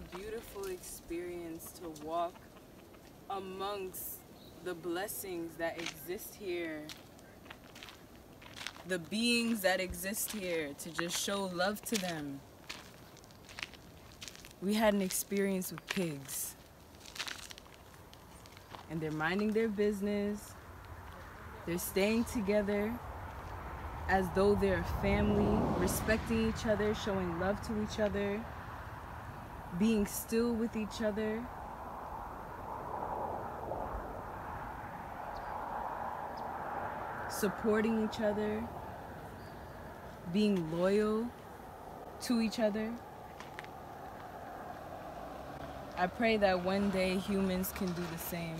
a beautiful experience to walk amongst the blessings that exist here, the beings that exist here, to just show love to them. We had an experience with pigs, and they're minding their business. They're staying together as though they're a family, respecting each other, showing love to each other, being still with each other. Supporting each other, being loyal to each other. I pray that one day humans can do the same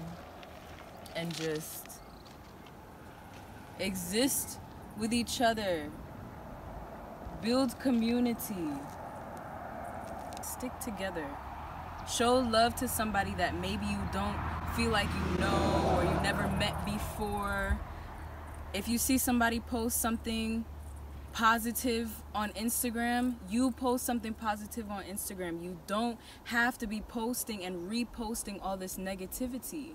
and just exist with each other, build community, stick together, show love to somebody that maybe you don't feel like you know or you never met before. If you see somebody post something positive on Instagram, you post something positive on Instagram. You don't have to be posting and reposting all this negativity.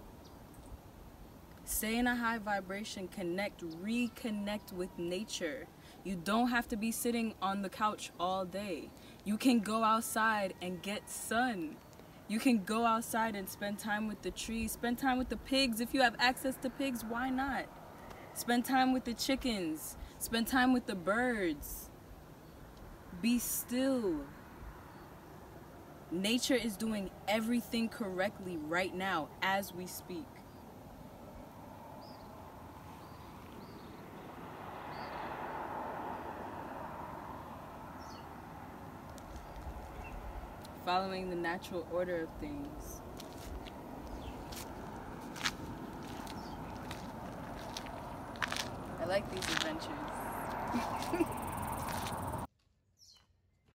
Stay in a high vibration, connect, reconnect with nature. You don't have to be sitting on the couch all day. You can go outside and get sun. You can go outside and spend time with the trees, spend time with the pigs. If you have access to pigs, why not? Spend time with the chickens. Spend time with the birds. Be still. Nature is doing everything correctly right now as we speak. Following the natural order of things. I like these adventures.